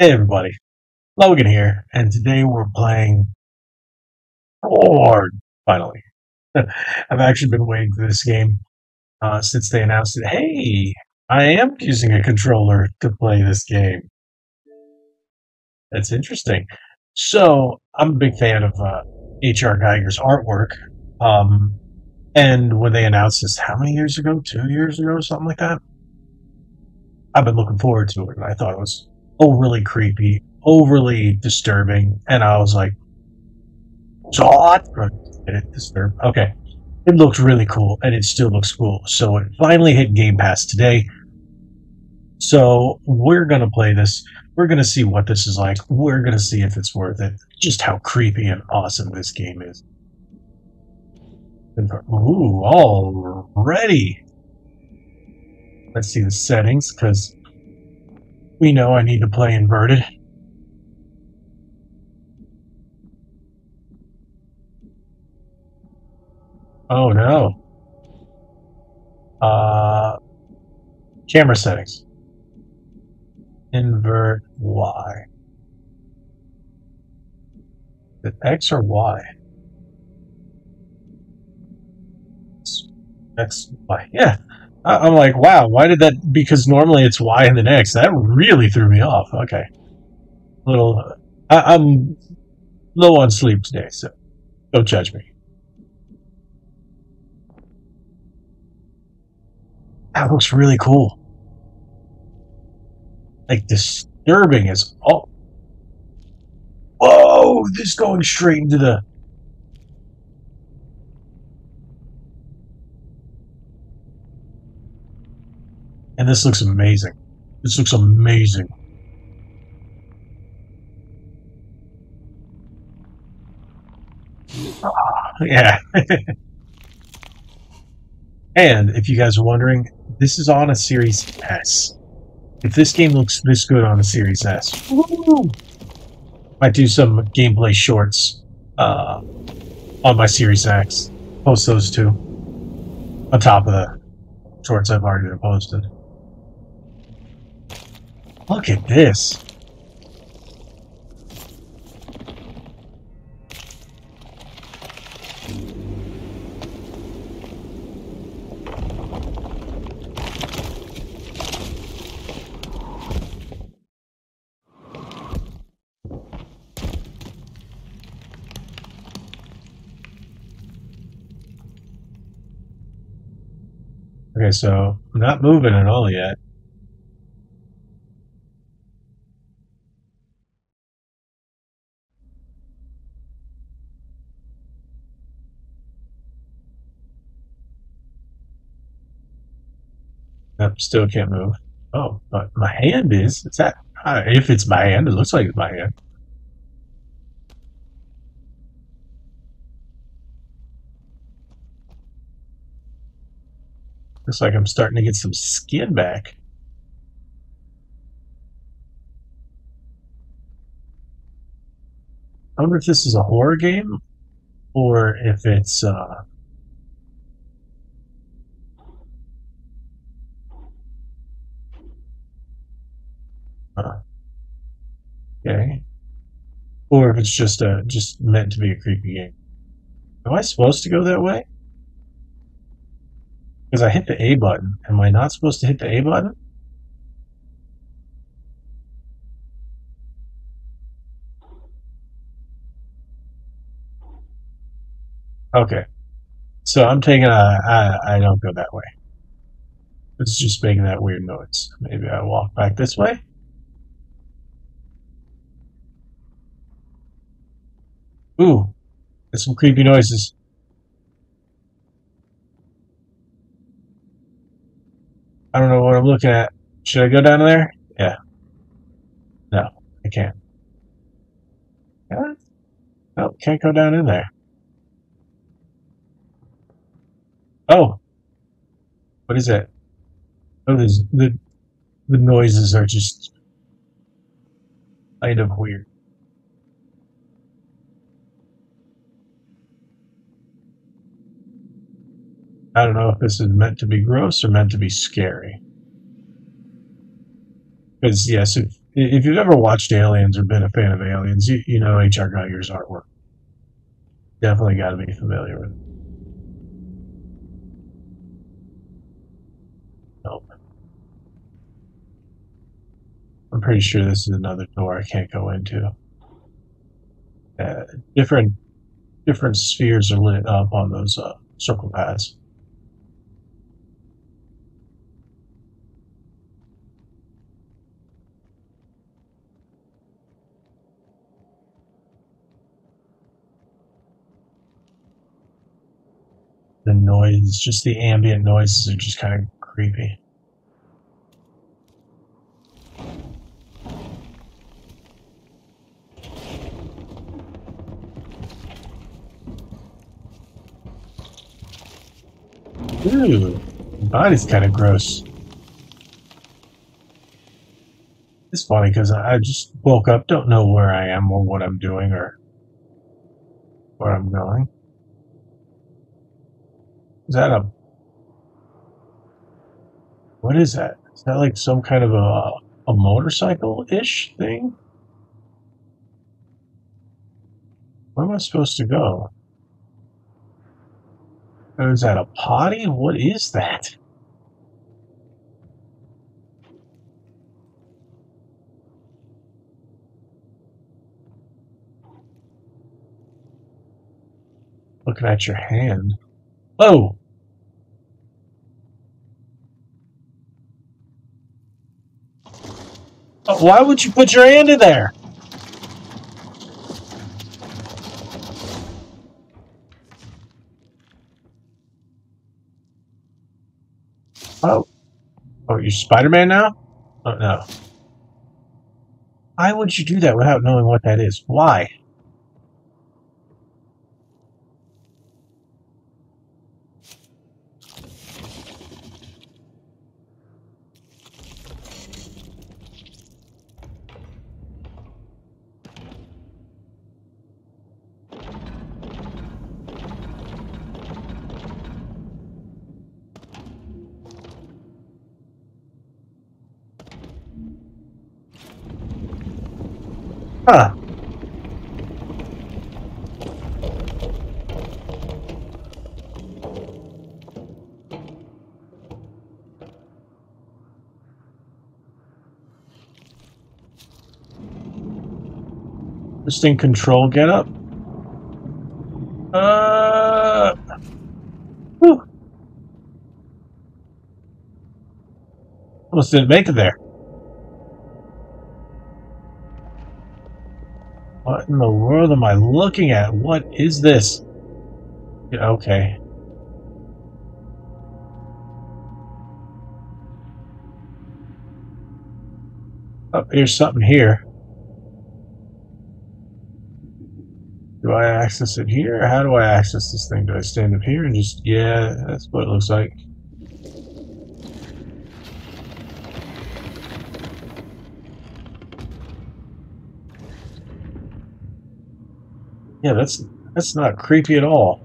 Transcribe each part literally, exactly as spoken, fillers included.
Hey everybody, Logan here, and today we're playing Scorn, finally. I've actually been waiting for this game uh, since they announced it. Hey, I am using a controller to play this game. That's interesting. So, I'm a big fan of uh, H R Giger's artwork, um, and when they announced this, how many years ago? Two years ago, something like that? I've been looking forward to it, and I thought it was overly creepy, overly disturbing, and I was like, "Zot!" Did it disturb? Okay, it looks really cool, and it still looks cool. So it finally hit Game Pass today. So we're gonna play this. We're gonna see what this is like. We're gonna see if it's worth it. Just how creepy and awesome this game is. Ooh, already. Let's see the settings, because we know I need to play inverted. Oh no. Uh, camera settings. Invert Y. Is it X or Y? X, Y, yeah. I'm like, wow, why did that? Because normally it's Y and then X. That really threw me off. Okay. Little, I, I'm low on sleep today, so don't judge me. That looks really cool. Like, disturbing as all. Whoa, this going straight into the. And this looks amazing. This looks amazing. Oh, yeah. And if you guys are wondering, this is on a Series S. If this game looks this good on a Series S, woo, might do some gameplay shorts uh, on my Series X. Post those two on top of the shorts I've already posted. Look at this. Okay, so I'm not moving at all yet. Nope, still can't move. Oh, but my hand is. Is that uh, if it's my hand? It looks like it's my hand. Looks like I'm starting to get some skin back. I wonder if this is a horror game or if it's. Uh, Huh. Okay. Or if it's just a just meant to be a creepy game. Am I supposed to go that way? Because I hit the A button. Am I not supposed to hit the A button? Okay. So I'm taking a. I, I don't go that way. It's just making that weird noise. Maybe I walk back this way. Ooh, there's some creepy noises. I don't know what I'm looking at. Should I go down there? Yeah. No, I can't. Yeah. No, can't go down in there. Oh. What is that? Oh, there's, the, the noises are just kind of weird. I don't know if this is meant to be gross or meant to be scary. Because, yes, if, if you've ever watched Aliens or been a fan of Aliens, you, you know H R. Giger's artwork. Definitely got to be familiar with it. Nope. I'm pretty sure this is another door I can't go into. Uh, different, different spheres are lit up on those uh, circle paths. The noise, just the ambient noises are just kind of creepy. Ooh, the body's kind of gross. It's funny because I just woke up, don't know where I am or what I'm doing or where I'm going. Is that a... What is that? Is that like some kind of a, a motorcycle-ish thing? Where am I supposed to go? Or is that a potty? What is that? Looking at your hand. Oh! Why would you put your hand in there? Oh. Oh, you're Spider-Man now? Oh, no. Why would you do that without knowing what that is? Why? Huh. Interesting control get up. Uh whew. Almost didn't make it there. What in the world am I looking at? What is this? Yeah, okay. Oh, here's something here. Do I access it here? How do I access this thing? Do I stand up here and just... Yeah, that's what it looks like. Yeah, that's that's not creepy at all.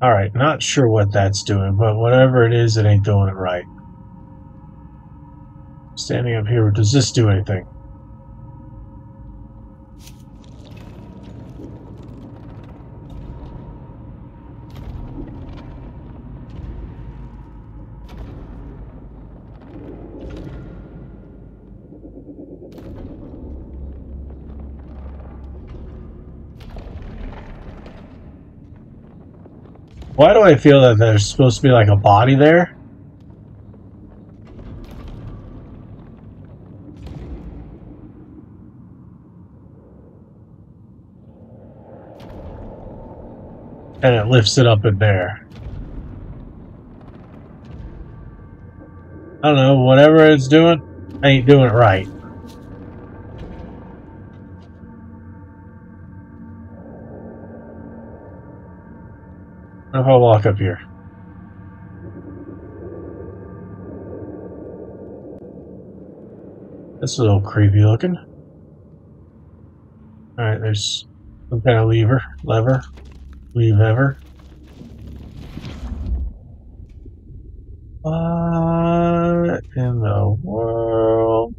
All right, not sure what that's doing, but whatever it is, it ain't doing it right. Standing up here, does this do anything? Why do I feel that there's supposed to be like a body there? And it lifts it up in there. I don't know, whatever it's doing, ain't doing it right. What if I walk up here? That's a little creepy looking. Alright, there's some kind of lever. Lever. Lever. What in the world?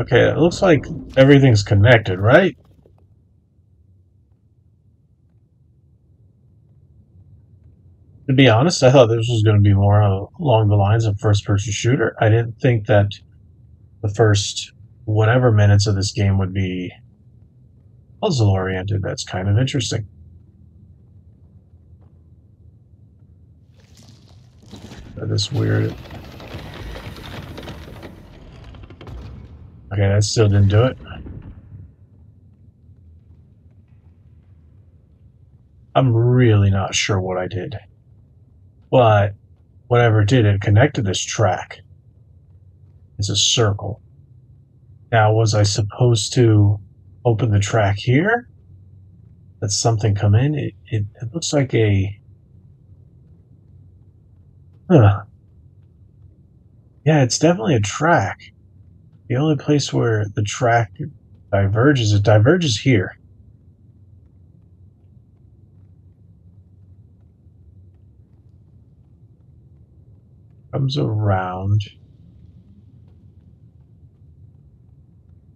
Okay, it looks like everything's connected, right? To be honest, I thought this was going to be more along the lines of first-person shooter. I didn't think that the first whatever minutes of this game would be puzzle-oriented. That's kind of interesting. This weird... Okay, that still didn't do it. I'm really not sure what I did. But whatever it did, it connected this track. It's a circle. Now, was I supposed to open the track here? Let something come in? It, it, it looks like a... Huh. Yeah, it's definitely a track. The only place where the track diverges, it diverges here. Comes around.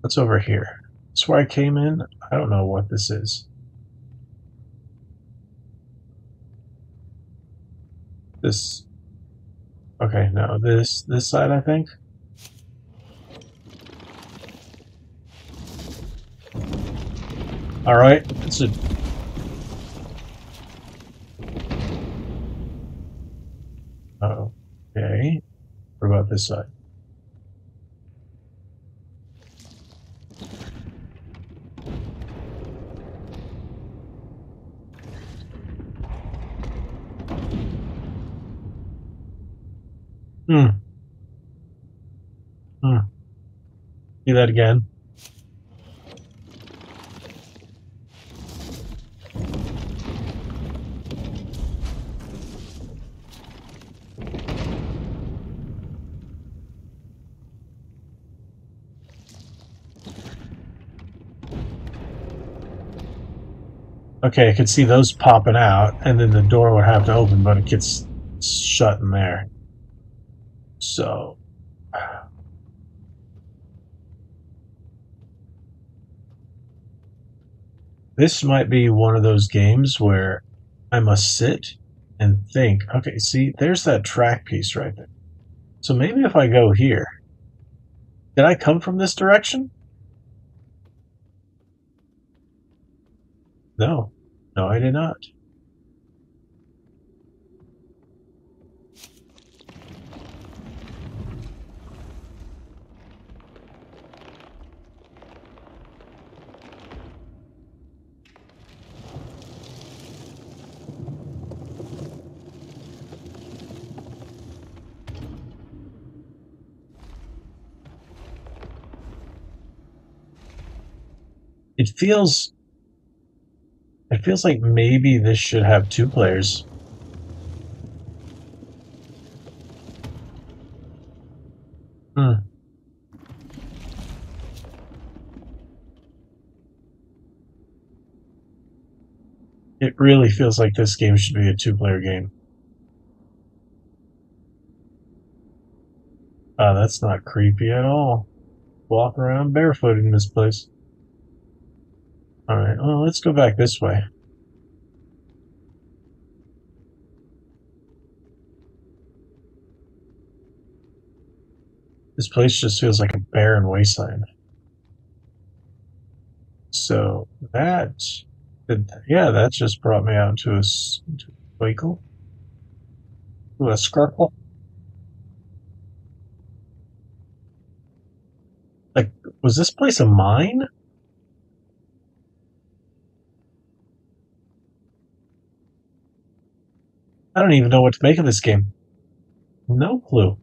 What's over here? That's where I came in. I don't know what this is. This. Okay, no, this this side, I think. All right, it's a. Uh-oh. Okay, what about this side? Hmm. Hmm. Do that again. Okay, I could see those popping out, and then the door would have to open, but it gets shut in there. So... This might be one of those games where I must sit and think. Okay, see, there's that track piece right there. So maybe if I go here... Did I come from this direction? No. No, I did not. It feels... It feels like maybe this should have two players. Hmm. It really feels like this game should be a two-player game. Ah, uh, that's not creepy at all. Walk around barefoot in this place. Alright, well, let's go back this way. This place just feels like a barren wasteland. So, that... Did, yeah, that just brought me out into a... Into a circle. Ooh, a circle. Like, was this place a mine? I don't even know what to make of this game. No clue.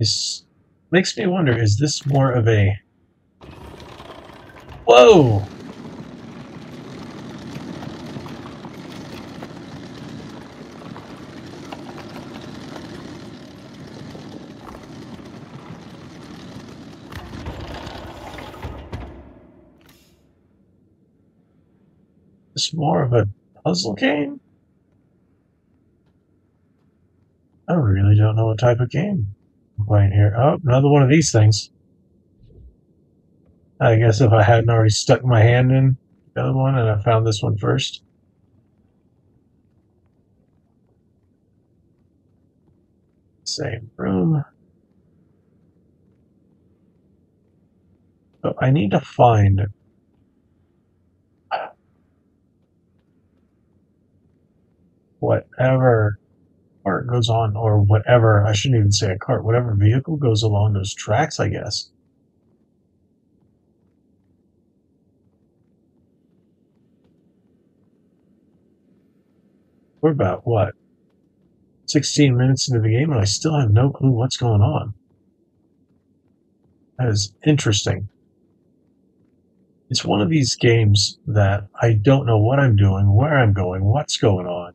It makes me wonder, is this more of a... Whoa! Is this more of a puzzle game? I really don't know what type of game I'm playing here. Oh, another one of these things. I guess if I hadn't already stuck my hand in the other one and I found this one first. Same room. So I need to find... whatever cart goes on, or whatever, I shouldn't even say a cart, whatever vehicle goes along those tracks, I guess. We're about, what, sixteen minutes into the game, and I still have no clue what's going on. That is interesting. It's one of these games that I don't know what I'm doing, where I'm going, what's going on.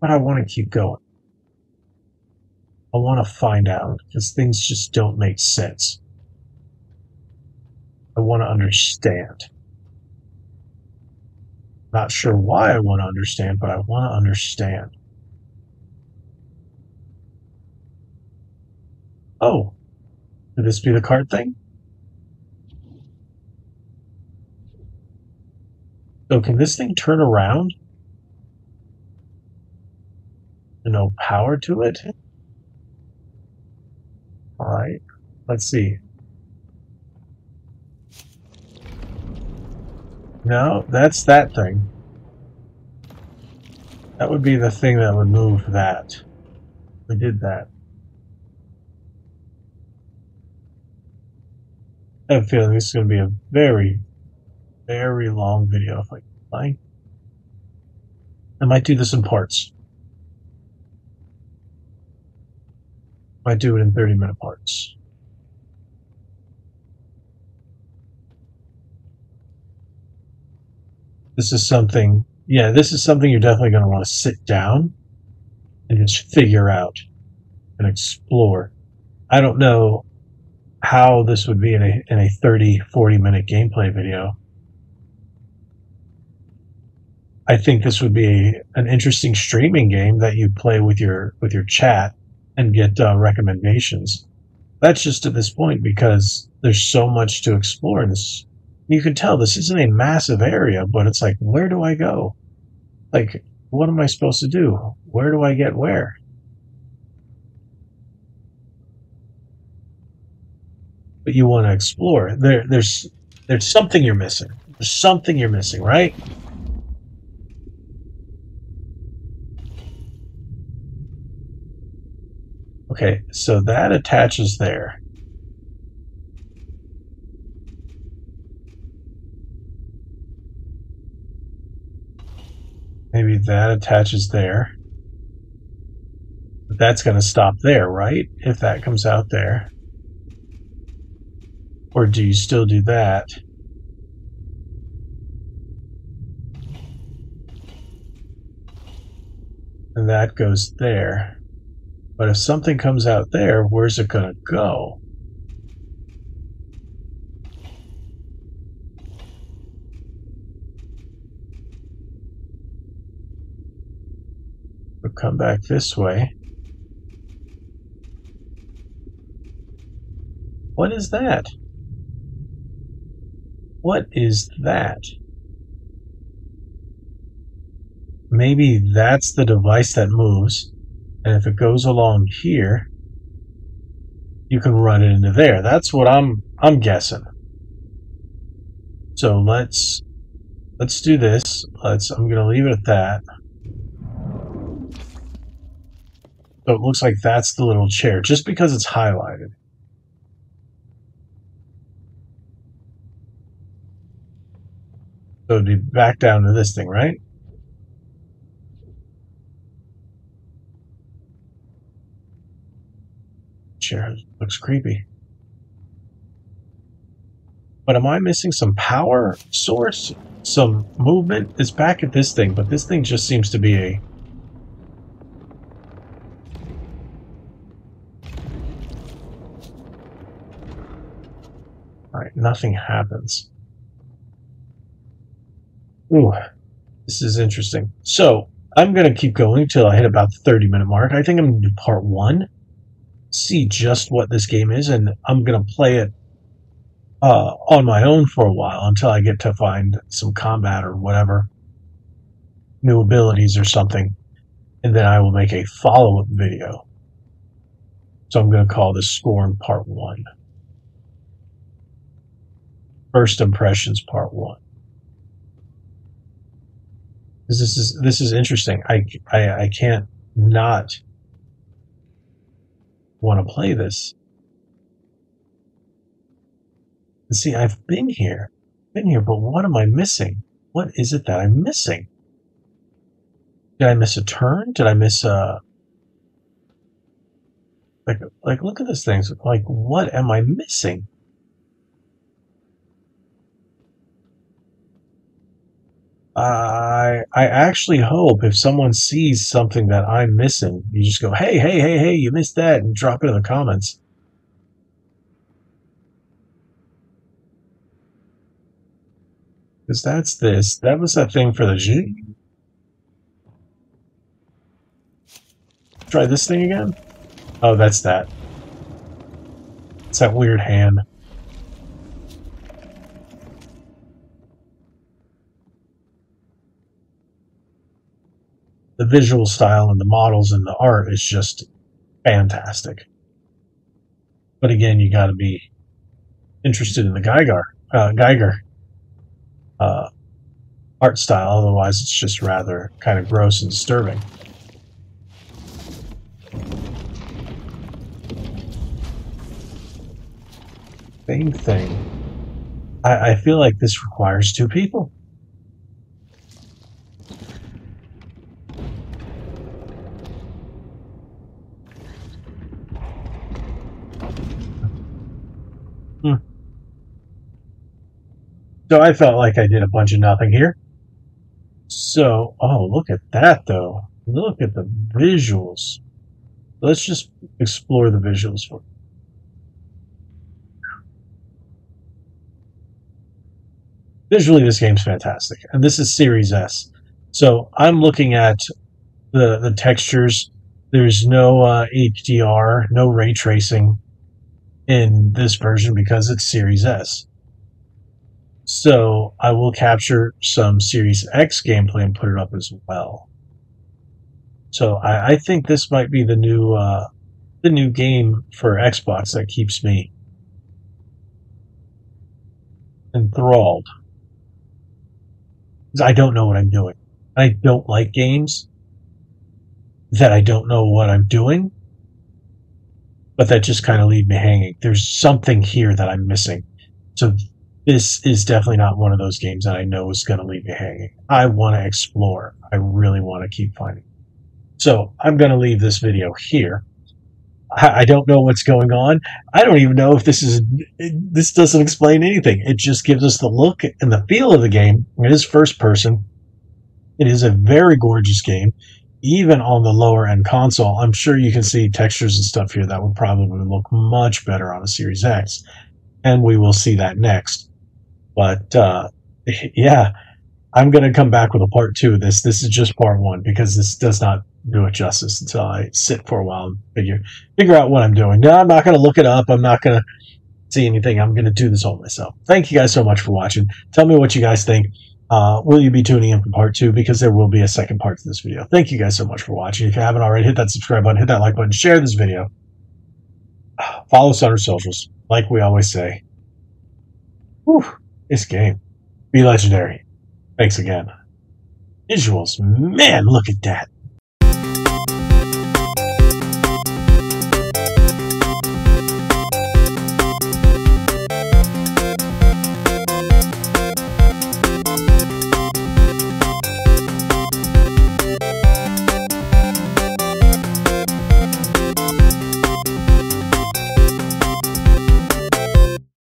But I want to keep going. I want to find out, because things just don't make sense. I want to understand. Not sure why I want to understand, but I want to understand. Oh, could this be the card thing? So can this thing turn around? No power to it. All right, let's see. No, that's that thing. That would be the thing that would move that. We did that. I have a feeling this is going to be a very, very long video if I can find. I might do this in parts. I do it in thirty minute parts. This is something, yeah, this is something you're definitely going to want to sit down and just figure out and explore. I don't know how this would be in a, in a thirty, forty minute gameplay video. I think this would be an interesting streaming game that you play with your, with your chat and get uh, recommendations. That's just at this point because there's so much to explore in this. You can tell this isn't a massive area, but it's like, where do I go? Like, what am I supposed to do? Where do I get where? But you want to explore. There, there's, there's something you're missing. There's something you're missing, right? Okay, so that attaches there. Maybe that attaches there. But that's going to stop there, right? If that comes out there. Or do you still do that? And that goes there. But if something comes out there, where's it going to go? We'll come back this way. What is that? What is that? Maybe that's the device that moves. And if it goes along here, you can run it into there. That's what I'm I'm guessing. So let's let's do this. Let's I'm gonna leave it at that. So it looks like that's the little chair, just because it's highlighted. So it'd be back down to this thing, right? chair looks creepy. But am I missing some power source? Some movement? It's back at this thing, but this thing just seems to be a... Alright, nothing happens. Ooh, this is interesting. So, I'm going to keep going until I hit about the thirty minute mark. I think I'm going to do part one. See just what this game is, and I'm going to play it Uh, on my own for a while until I get to find some combat or whatever, new abilities or something, and then I will make a follow-up video. So I'm going to call this Scorn Part one. First Impressions Part one. This is, this is interesting. I, I, I can't not want to play this. See, I've been here, been here, but what am I missing? What is it that I'm missing? Did I miss a turn? Did I miss a... Like, like look at this thing. Like, what am I missing? I, I actually hope if someone sees something that I'm missing, you just go, hey, hey, hey, hey, you missed that, and drop it in the comments. Because that's this. That was that thing for the G. Try this thing again. Oh, that's that. It's that weird hand. The visual style and the models and the art is just fantastic. But again, you got to be interested in the Geiger. Uh, Geiger. Uh, art style, otherwise it's just rather kind of gross and disturbing. Same thing. I, I feel like this requires two people. Hmm. So I felt like I did a bunch of nothing here. So, oh, look at that, though. Look at the visuals. Let's just explore the visuals for you. Visually, this game's fantastic. And this is Series S. So I'm looking at the, the textures. There's no uh, H D R, no ray tracing in this version because it's Series S. So I will capture some Series X gameplay and put it up as well. So I, I think this might be the new uh, the new game for Xbox that keeps me enthralled. I don't know what I'm doing. I don't like games that I don't know what I'm doing, but that just kind of leave me hanging. There's something here that I'm missing. So this is definitely not one of those games that I know is going to leave you hanging. I want to explore. I really want to keep finding. So I'm going to leave this video here. I, I don't know what's going on. I don't even know if this is... It, this doesn't explain anything. It just gives us the look and the feel of the game. It is first person. It is a very gorgeous game. Even on the lower end console, I'm sure you can see textures and stuff here that would probably look much better on a Series X. And we will see that next. But, uh, yeah, I'm going to come back with a part two of this. This is just part one because this does not do it justice until I sit for a while and figure, figure out what I'm doing. No, I'm not going to look it up. I'm not going to see anything. I'm going to do this all myself. Thank you guys so much for watching. Tell me what you guys think. Uh, will you be tuning in for part two? Because there will be a second part to this video. Thank you guys so much for watching. If you haven't already, hit that subscribe button, hit that like button, share this video. Follow us on our socials. Like we always say, whew, this game, be legendary. Thanks again. Visuals, man, look at that.